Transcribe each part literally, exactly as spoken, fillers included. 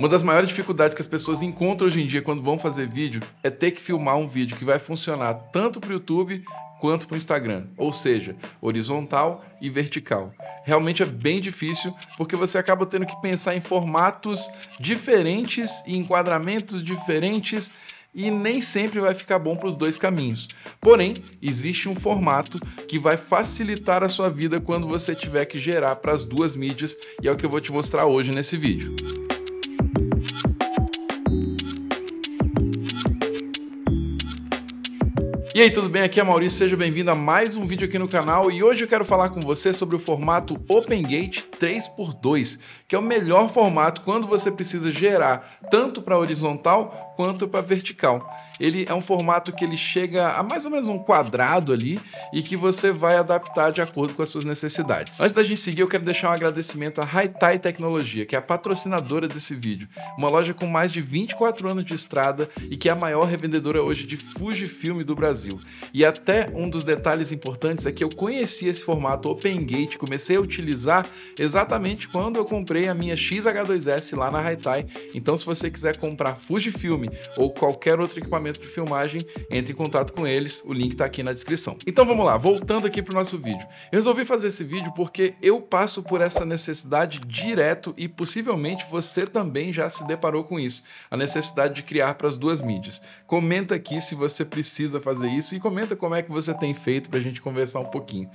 Uma das maiores dificuldades que as pessoas encontram hoje em dia quando vão fazer vídeo é ter que filmar um vídeo que vai funcionar tanto para o YouTube quanto para o Instagram, ou seja, horizontal e vertical. Realmente é bem difícil porque você acaba tendo que pensar em formatos diferentes e enquadramentos diferentes e nem sempre vai ficar bom para os dois caminhos. Porém, existe um formato que vai facilitar a sua vida quando você tiver que gerar para as duas mídias e é o que eu vou te mostrar hoje nesse vídeo. E aí, tudo bem? Aqui é Maurício, seja bem-vindo a mais um vídeo aqui no canal e hoje eu quero falar com você sobre o formato OpenGate três por dois, que é o melhor formato quando você precisa gerar tanto para horizontal quanto para vertical. Ele é um formato que ele chega a mais ou menos um quadrado ali e que você vai adaptar de acordo com as suas necessidades. Antes da gente seguir, eu quero deixar um agradecimento à RAITAI Tecnologia, que é a patrocinadora desse vídeo, uma loja com mais de vinte e quatro anos de estrada e que é a maior revendedora hoje de Fujifilm do Brasil. E até um dos detalhes importantes é que eu conheci esse formato OpenGate, comecei a utilizar exatamente quando eu comprei a minha X H dois S lá na RAITAI. Então, se você quiser comprar Fujifilm ou qualquer outro equipamento de filmagem, entre em contato com eles, o link tá aqui na descrição. Então vamos lá, voltando aqui pro nosso vídeo. Eu resolvi fazer esse vídeo porque eu passo por essa necessidade direto e possivelmente você também já se deparou com isso, a necessidade de criar para as duas mídias. Comenta aqui se você precisa fazer isso e comenta como é que você tem feito para a gente conversar um pouquinho.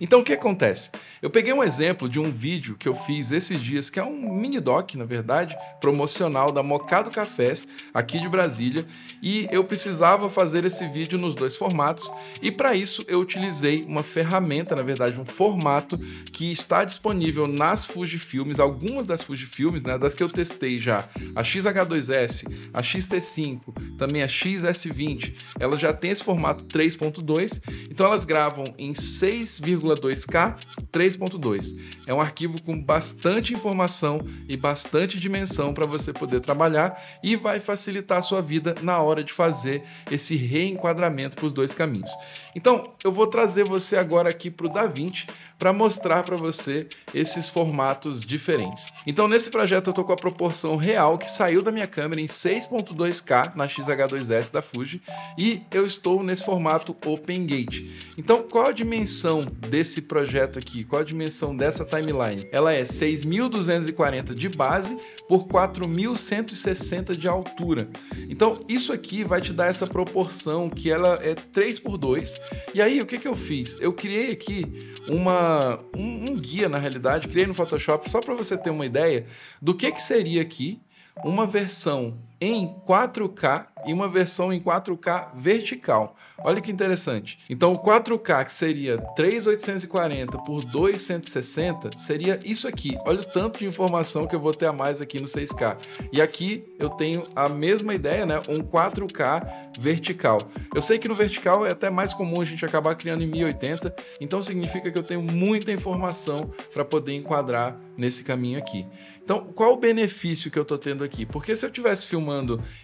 Então, o que acontece? Eu peguei um exemplo de um vídeo que eu fiz esses dias, que é um mini doc, na verdade, promocional da Mocado Cafés, aqui de Brasília, e eu precisava fazer esse vídeo nos dois formatos, e para isso eu utilizei uma ferramenta, na verdade, um formato que está disponível nas Fujifilms, algumas das Fujifilms, né, das que eu testei já, a X H dois S, a X T cinco, também a X S vinte, ela já tem esse formato três ponto dois, então elas gravam em seis vírgula dois K três ponto dois. É um arquivo com bastante informação e bastante dimensão para você poder trabalhar e vai facilitar a sua vida na hora de fazer esse reenquadramento para os dois caminhos. Então, eu vou trazer você agora aqui para o DaVinci para mostrar para você esses formatos diferentes. Então, nesse projeto eu estou com a proporção real que saiu da minha câmera em seis ponto dois K na X H dois S da Fuji e eu estou nesse formato OpenGate. Então, qual a dimensão desse projeto aqui? Qual a dimensão dessa timeline? Ela é seis mil duzentos e quarenta de base por quatro mil cento e sessenta de altura. Então, isso aqui vai te dar essa proporção que ela é três por dois. E aí, o que que eu fiz? Eu criei aqui uma, um, um guia, na realidade, criei no Photoshop, só para você ter uma ideia do que que seria aqui uma versão em quatro K e uma versão em quatro K vertical. Olha que interessante. Então o quatro K, que seria três mil oitocentos e quarenta por dois mil cento e sessenta, seria isso aqui. Olha o tanto de informação que eu vou ter a mais aqui no seis K. E aqui eu tenho a mesma ideia, né? Um quatro K vertical. Eu sei que no vertical é até mais comum a gente acabar criando em mil e oitenta, então significa que eu tenho muita informação para poder enquadrar nesse caminho aqui. Então, qual o benefício que eu tô tendo aqui? Porque se eu tivesse filmando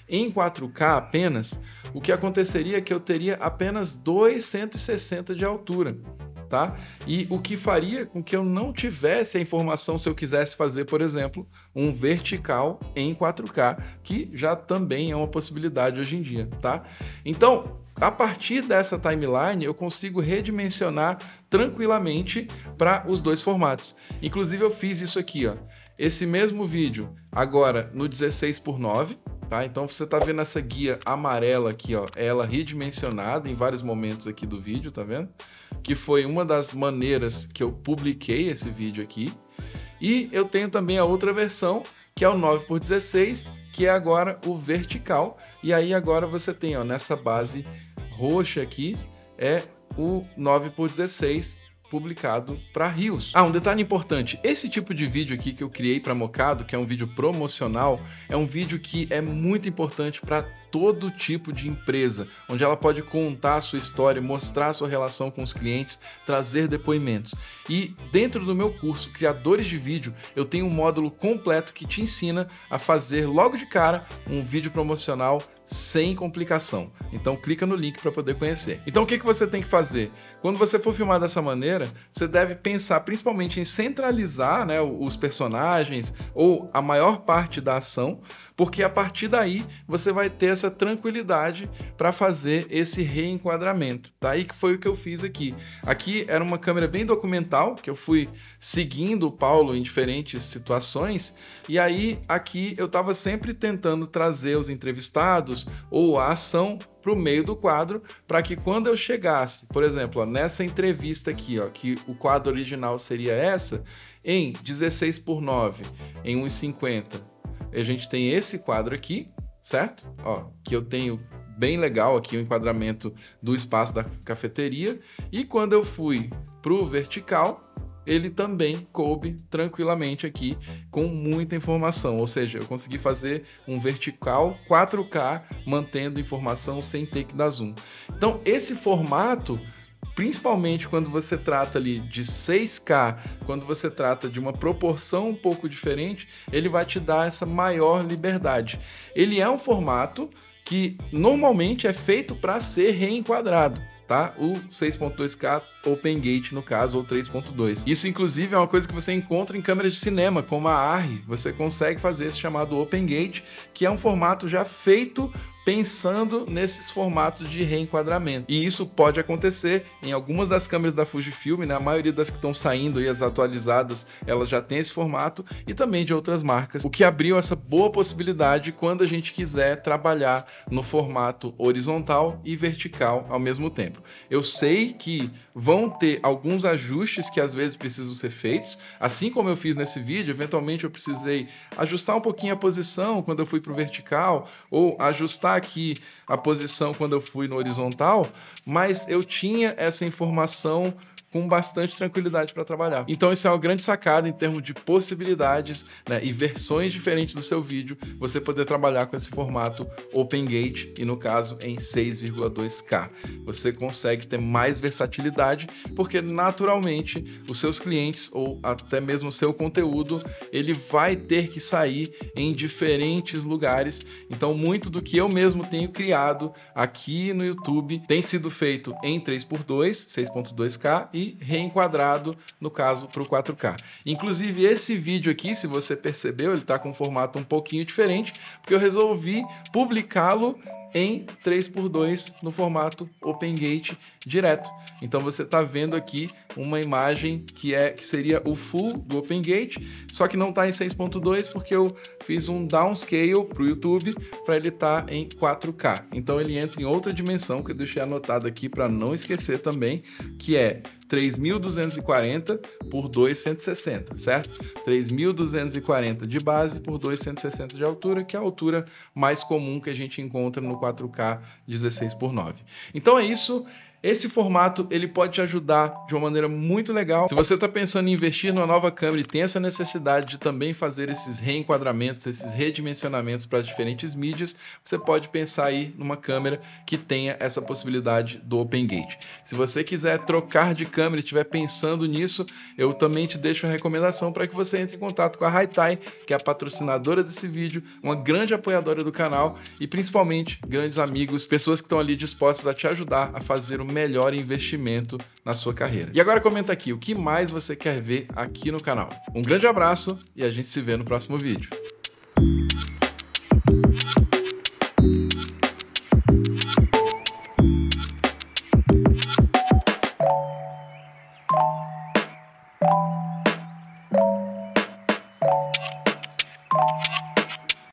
em quatro K apenas, o que aconteceria é que eu teria apenas dois mil cento e sessenta de altura, tá? E o que faria com que eu não tivesse a informação se eu quisesse fazer, por exemplo, um vertical em quatro K, que já também é uma possibilidade hoje em dia, tá? Então, a partir dessa timeline, eu consigo redimensionar tranquilamente para os dois formatos. Inclusive, eu fiz isso aqui, ó. Esse mesmo vídeo, agora no dezesseis por nove, tá? Então você tá vendo essa guia amarela aqui, ó, ela redimensionada em vários momentos aqui do vídeo, tá vendo? Que foi uma das maneiras que eu publiquei esse vídeo aqui. E eu tenho também a outra versão, que é o nove por dezesseis, que é agora o vertical. E aí agora você tem, ó, nessa base roxa aqui, é o nove por dezesseis, publicado para Reels. Ah, um detalhe importante, esse tipo de vídeo aqui que eu criei para Mocado, que é um vídeo promocional, é um vídeo que é muito importante para todo tipo de empresa, onde ela pode contar a sua história, mostrar a sua relação com os clientes, trazer depoimentos. E dentro do meu curso Criadores de Vídeo, eu tenho um módulo completo que te ensina a fazer logo de cara um vídeo promocional sem complicação. Então clica no link para poder conhecer. Então o que que você tem que fazer? Quando você for filmar dessa maneira, câmera, você deve pensar principalmente em centralizar, né, os personagens ou a maior parte da ação, porque a partir daí você vai ter essa tranquilidade para fazer esse reenquadramento, tá? E que foi o que eu fiz aqui. Aqui era uma câmera bem documental, que eu fui seguindo o Paulo em diferentes situações, e aí aqui eu estava sempre tentando trazer os entrevistados ou a ação para o meio do quadro, para que quando eu chegasse, por exemplo, ó, nessa entrevista aqui, ó, que o quadro original seria essa, em dezesseis por nove, em um e cinquenta, a gente tem esse quadro aqui, certo? Ó, que eu tenho bem legal aqui o enquadramento do espaço da cafeteria, e quando eu fui para o vertical, ele também coube tranquilamente aqui com muita informação, ou seja, eu consegui fazer um vertical quatro K mantendo informação sem ter que dar zoom. Então esse formato, principalmente quando você trata ali de seis K, quando você trata de uma proporção um pouco diferente, ele vai te dar essa maior liberdade. Ele é um formato que normalmente é feito para ser reenquadrado, tá? O seis ponto dois K OpenGate, no caso, ou três ponto dois. Isso, inclusive, é uma coisa que você encontra em câmeras de cinema, como a ARRI. Você consegue fazer esse chamado OpenGate, que é um formato já feito pensando nesses formatos de reenquadramento. E isso pode acontecer em algumas das câmeras da Fujifilm, né? A maioria das que estão saindo aí, as atualizadas, elas já tem esse formato, e também de outras marcas, o que abriu essa boa possibilidade quando a gente quiser trabalhar no formato horizontal e vertical ao mesmo tempo. Eu sei que vão ter alguns ajustes que às vezes precisam ser feitos, assim como eu fiz nesse vídeo. Eventualmente eu precisei ajustar um pouquinho a posição quando eu fui para o vertical, ou ajustar aqui a posição quando eu fui no horizontal, mas eu tinha essa informação com bastante tranquilidade para trabalhar. Então isso é uma grande sacada em termos de possibilidades, né, e versões diferentes do seu vídeo, você poder trabalhar com esse formato OpenGate, e no caso em seis vírgula dois K. Você consegue ter mais versatilidade, porque naturalmente os seus clientes ou até mesmo o seu conteúdo, ele vai ter que sair em diferentes lugares. Então muito do que eu mesmo tenho criado aqui no YouTube tem sido feito em três por dois, seis ponto dois K, e reenquadrado, no caso, para o quatro K. Inclusive, esse vídeo aqui, se você percebeu, ele está com um formato um pouquinho diferente, porque eu resolvi publicá-lo em três por dois no formato OpenGate direto. Então você está vendo aqui uma imagem que é que seria o full do OpenGate, só que não está em seis ponto dois porque eu fiz um downscale para o YouTube para ele estar tá em quatro K. Então ele entra em outra dimensão que eu deixei anotado aqui para não esquecer também, que é três mil duzentos e quarenta por duzentos e sessenta, certo? três mil duzentos e quarenta de base por duzentos e sessenta de altura, que é a altura mais comum que a gente encontra no quatro K dezesseis por nove. Então é isso. Esse formato ele pode te ajudar de uma maneira muito legal. Se você está pensando em investir numa nova câmera e tem essa necessidade de também fazer esses reenquadramentos, esses redimensionamentos para as diferentes mídias, você pode pensar aí numa câmera que tenha essa possibilidade do OpenGate. Se você quiser trocar de câmera e estiver pensando nisso, eu também te deixo a recomendação para que você entre em contato com a RAITAI, que é a patrocinadora desse vídeo, uma grande apoiadora do canal e principalmente grandes amigos, pessoas que estão ali dispostas a te ajudar a fazer o melhor investimento na sua carreira. E agora comenta aqui o que mais você quer ver aqui no canal. Um grande abraço e a gente se vê no próximo vídeo.